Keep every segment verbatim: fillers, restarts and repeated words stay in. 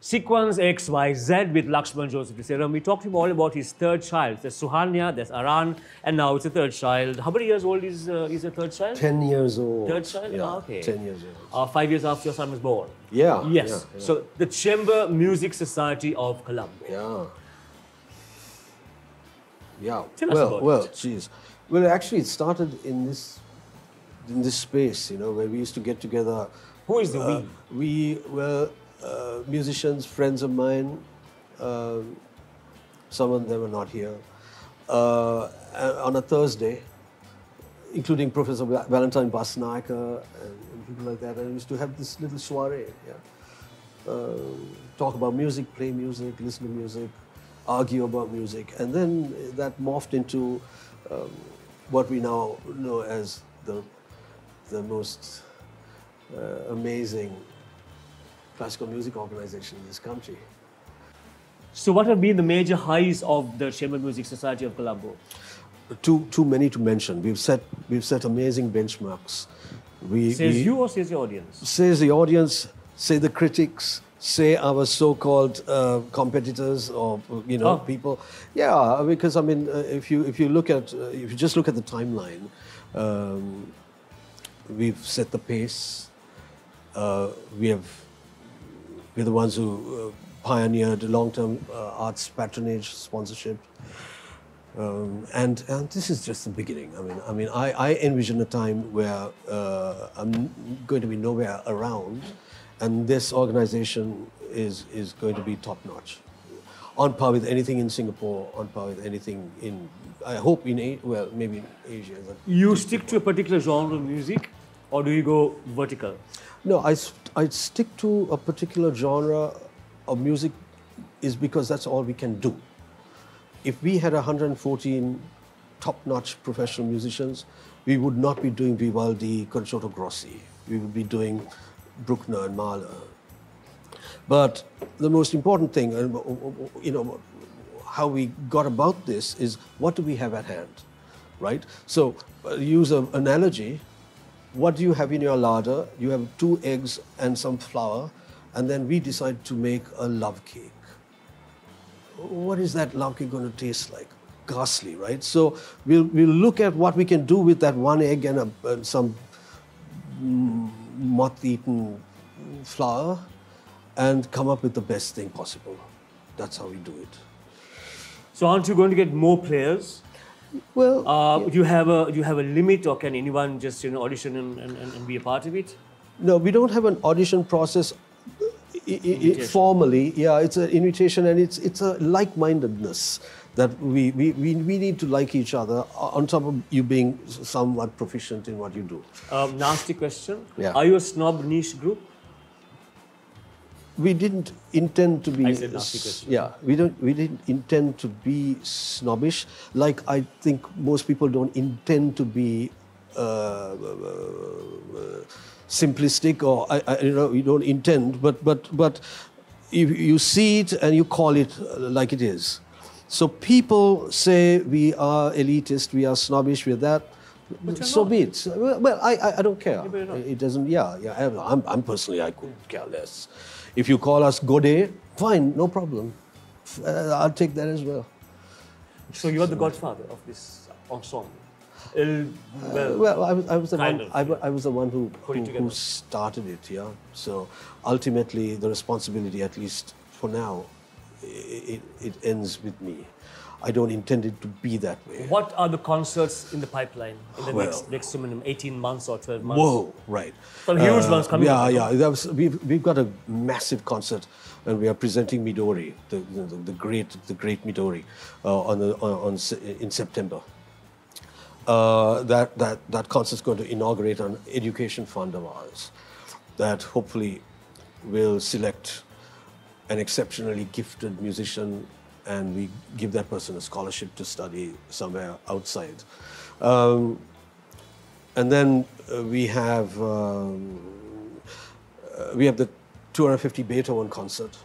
Sequence X, Y, Z with Lakshman Joseph de Saram. We talked to him all about his third child. There's Suhanya, there's Aran, and now it's a third child. How many years old is uh, is a third child? Ten years old. Third child? Yeah. Oh, okay. Ten years old. Uh, five years after your son was born. Yeah. Yes. Yeah, yeah. So the Chamber Music Society of Colombo. Yeah. Yeah. Tell well, us about well, it. geez. Well, actually, it started in this in this space, you know, where we used to get together. Who is the uh, we? We well. Uh, musicians, friends of mine, uh, some of them are not here, uh, on a Thursday, including Professor Valentine Basnayaka and, and people like that. And we used to have this little soiree, yeah? uh, talk about music, play music, listen to music, argue about music. And then that morphed into um, what we now know as the, the most uh, amazing classical music organization in this country. So what have been the major highs of the Chamber Music Society of Colombo? Too, too many to mention. We've set, we've set amazing benchmarks. We, says we, you or says the audience? Says the audience, say the critics, say our so-called uh, competitors or, you know, oh. people. Yeah, because I mean, uh, if, you, if you look at, uh, if you just look at the timeline, um, we've set the pace, uh, we have We're the ones who uh, pioneered long-term uh, arts patronage, sponsorship, um, and and this is just the beginning. I mean, I mean, I, I envision a time where uh, I'm going to be nowhere around, and this organization is is going to be top-notch, on par with anything in Singapore, on par with anything in, I hope in a well maybe in Asia. You stick to a particular genre of music, or do you go vertical? No, I, I stick to a particular genre of music is because that's all we can do. If we had one hundred fourteen top-notch professional musicians, we would not be doing Vivaldi, Concerto Grossi. We would be doing Bruckner and Mahler. But the most important thing, you know, how we got about this is what do we have at hand, right? So use an analogy. What do you have in your larder? You have two eggs and some flour, and then we decide to make a love cake. What is that love cake going to taste like? Ghastly, right? So we'll, we'll look at what we can do with that one egg and, a, and some moth-eaten flour and come up with the best thing possible. That's how we do it. So aren't you going to get more players? Well, uh, yeah. do you have a do you have a limit, or can anyone just you know audition and, and, and be a part of it? No, we don't have an audition process I, I, formally. Yeah, it's an invitation, and it's it's a like-mindedness that we we, we we need to like each other. On top of you being somewhat proficient in what you do. Um, nasty question. Yeah. Are you a snob niche group? We didn't intend to be. I said nasty question. Yeah, we don't. We didn't intend to be snobbish. Like I think most people don't intend to be uh, uh, simplistic, or I, I you know, you don't intend. But but but you, you see it and you call it like it is. So people say we are elitist, we are snobbish, we're that. So be it. Well, well I, I I don't care. It doesn't. Yeah, yeah. I'm I'm personally I could care less. If you call us Godet, fine, no problem. Uh, I'll take that as well. So you are the godfather of this ensemble. Uh, well, uh, well I, was, I was the one. Of, I, I was the one who who, who started it. Yeah. So ultimately, the responsibility, at least for now, it, it ends with me. I don't intend it to be that way. What are the concerts in the pipeline in the well, next, next eighteen months or twelve months? Whoa, right. Some huge uh, ones coming yeah, up. Yeah, yeah. We've, we've got a massive concert and we are presenting Midori, the, the, the, great, the great Midori, uh, on the, on, on, in September. Uh, that, that, that concert's going to inaugurate an education fund of ours that hopefully will select an exceptionally gifted musician and we give that person a scholarship to study somewhere outside. Um, and then uh, we have um, uh, we have the two hundred fifty Beethoven concert,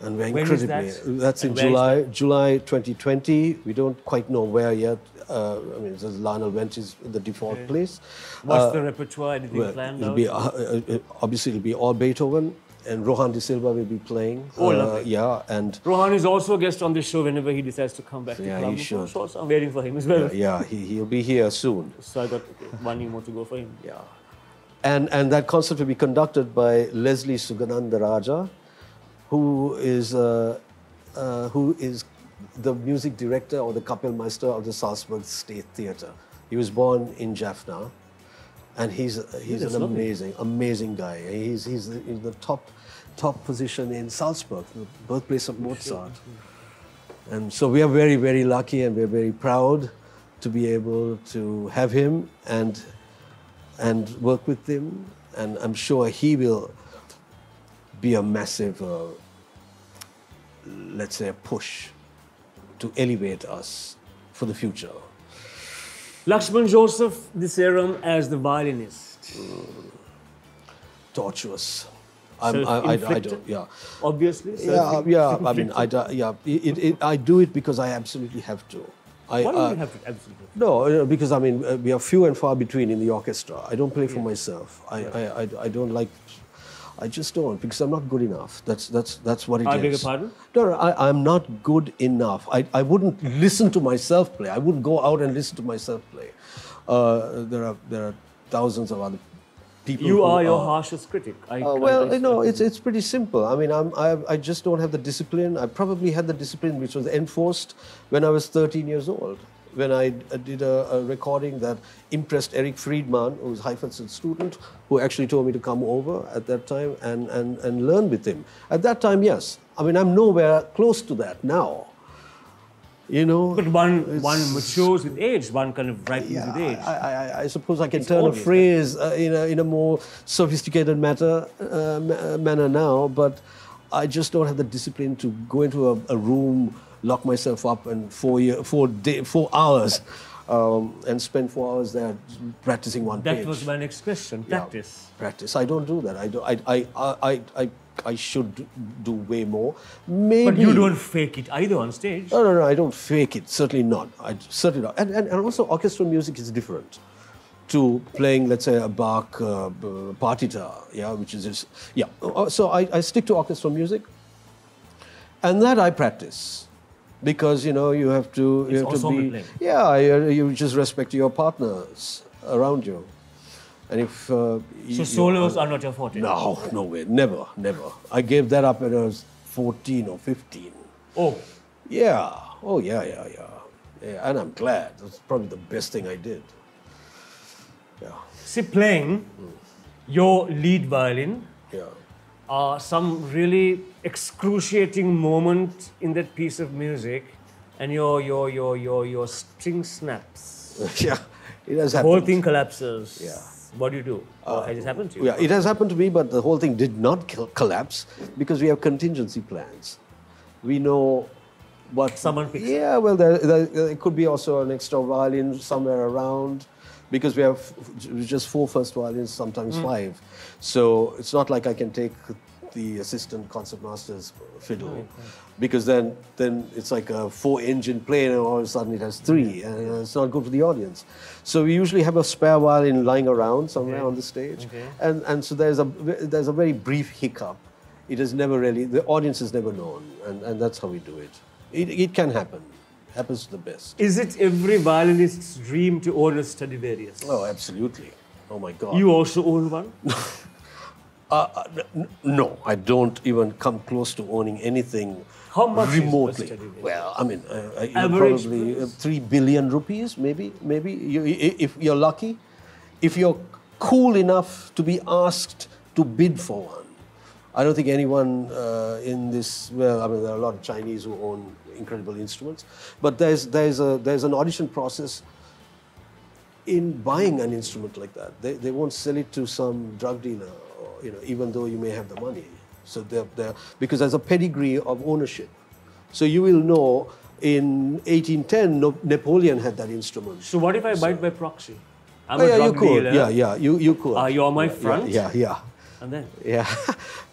and we're incredibly that? that's and in July that? July twenty twenty. We don't quite know where yet. Uh, I mean, Lionel Wendt is the default okay. place. What's uh, the repertoire? Anything well, planned? It'll be, uh, uh, obviously it'll be all Beethoven. and Rohan De Silva will be playing. Oh, uh, lovely. Yeah, and... Rohan is also a guest on this show whenever he decides to come back so to yeah, Colombo. He should. So, so I'm waiting for him as well. Yeah, yeah, he, he'll be here soon. So I got one year more to go for him. Yeah. And, and that concert will be conducted by Leslie Sugananda Raja, who is, uh, uh, who is the music director or the Kapellmeister of the Salzburg State Theatre. He was born in Jaffna. And he's he's an amazing, amazing guy. He's he's in the top top position in Salzburg, the birthplace of Mozart. And so we are very, very lucky, and we're very proud to be able to have him and and work with him. And I'm sure he will be a massive, uh, let's say, a push to elevate us for the future. Lakshman Joseph de Saram as the violinist. Mm. Tortuous. I'm, I, I, I don't. Yeah. Obviously. Yeah, yeah. I mean, I yeah. It, it, I do it because I absolutely have to. I, Why do uh, you have to absolutely? No, because I mean we are few and far between in the orchestra. I don't play for yeah. myself. I, right. I, I I don't like. I just don't because I'm not good enough. That's that's that's what it is. I beg your pardon? No, I, I'm not good enough. I, I wouldn't listen to myself play. I wouldn't go out and listen to myself play. Uh, there are there are thousands of other people. You are your harshest critic. I, uh, well, you know, it's it's pretty simple. I mean, I'm I I just don't have the discipline. I probably had the discipline which was enforced when I was thirteen years old, when I did a, a recording that impressed Eric Friedman, who was Heifetz's student, who actually told me to come over at that time and, and, and learn with him. At that time, yes. I mean, I'm nowhere close to that now, you know. But one, one matures with age, one kind of ripens yeah, with age. I, I, I suppose I can it's turn a phrase uh, in, a, in a more sophisticated matter, uh, manner now, but I just don't have the discipline to go into a, a room, lock myself up and four year, four day, four hours, um, and spend four hours there practicing one page. That was my next question. Practice. Yeah, practice. I don't do that. I do. I. I. I. I. I should do way more. Maybe. But you don't fake it either on stage. No, no, no. I don't fake it. Certainly not. I certainly not. And and, and also orchestral music is different to playing, let's say, a Bach uh, partita. Yeah, which is just, yeah. So I, I stick to orchestral music, and that I practice. Because, you know, you have to, you have to be, yeah, you, you just respect your partners around you. And if... Uh, so solos are not your forte? No, no way, never, never. I gave that up when I was fourteen or fifteen. Oh. Yeah, oh yeah, yeah, yeah. yeah. And I'm glad, that's probably the best thing I did. Yeah. See, playing mm. your lead violin, yeah. Uh, some really excruciating moment in that piece of music, and your your your your your string snaps. Yeah, it has happened. The whole thing collapses. Yeah. What do you do? Uh, it has happened to you. Yeah, it has happened to me, but the whole thing did not collapse because we have contingency plans. We know what someone picks. Yeah, well, there, there, it could be also an extra violin somewhere around. Because we have just four first violins, sometimes mm. five. So it's not like I can take the assistant concertmaster's fiddle. Right, right. Because then, then it's like a four-engine plane and all of a sudden it has three. Yeah. And it's not good for the audience. So we usually have a spare violin lying around somewhere okay. on the stage. Okay. And, and so there's a, there's a very brief hiccup. It is never really, the audience is never known. And, and that's how we do it. It, it can happen. Happens to the best. Is it every violinist's dream to own a Stradivarius? Oh, absolutely. Oh, my God. You also own one? uh, no, I don't even come close to owning anything How much remotely. Is a Stradivarius? Well, I mean, uh, probably uh, three billion rupees, maybe. Maybe you, if you're lucky, if you're cool enough to be asked to bid for one. I don't think anyone uh, in this, well, I mean, there are a lot of Chinese who own incredible instruments, but there's, there's, a, there's an audition process in buying an instrument like that. They, they won't sell it to some drug dealer, or, you know, even though you may have the money. So they're, they're, because there's a pedigree of ownership. So you will know in eighteen ten, Napoleon had that instrument. So what if I buy it by proxy? I'm oh, a yeah, drug you could. dealer. Yeah, yeah, you, you could. Uh, you're my yeah, friend? Yeah, yeah. yeah. And then? Yeah,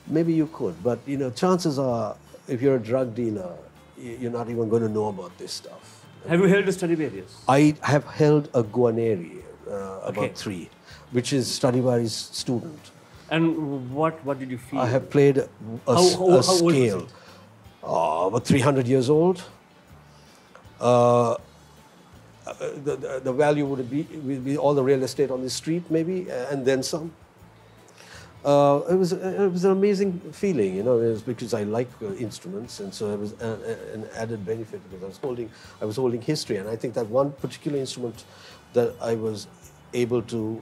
maybe you could, but you know, chances are, if you're a drug dealer, you're not even going to know about this stuff. Have you held a Stradivarius? I have held a Guarneri, uh, about okay. three, which is Stradivarius' student. And what, what did you feel? I have played a, how, how, a how scale. Oh, about three hundred years old. Uh, the, the, the value would be, would be all the real estate on the street, maybe, and then some. Uh, it was it was an amazing feeling, you know, it was because I like uh, instruments, and so it was a, a, an added benefit because I was holding I was holding history, and I think that one particular instrument that I was able to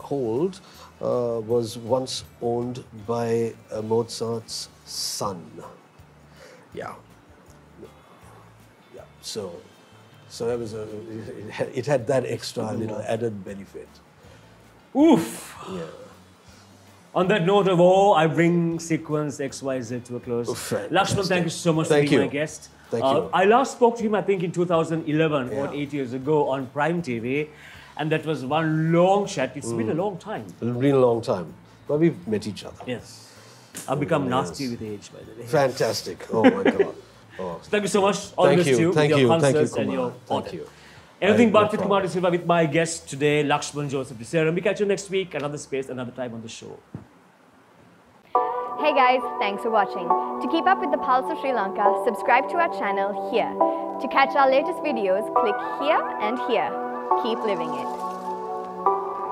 hold uh, was once owned by uh, Mozart's son. Yeah, yeah. So, so it was a it had, it had that extra little added benefit. Oof. Yeah. On that note of awe, I bring sequence X Y Z to a close. Oh, Lakshman, thank you so much thank for being you. my guest. Thank uh, you. I last spoke to him, I think, in two thousand eleven, yeah. or eight years ago, on Prime T V. And that was one long chat. It's mm. been a long time. A real long time. But we've met each other. Yes. I've become oh, nasty yes. with age, by the way. Fantastic. Oh, my God. Oh. So thank you so much. All thank you. Thank you. Thank you, Kumar. And your thank you. Anything But with Kumar de Silva, with my guest today, Lakshman Joseph de Saram. We catch you next week, another space, another time on the show. Hey guys, thanks for watching. To keep up with the pulse of Sri Lanka, subscribe to our channel here. To catch our latest videos, click here and here. Keep living it.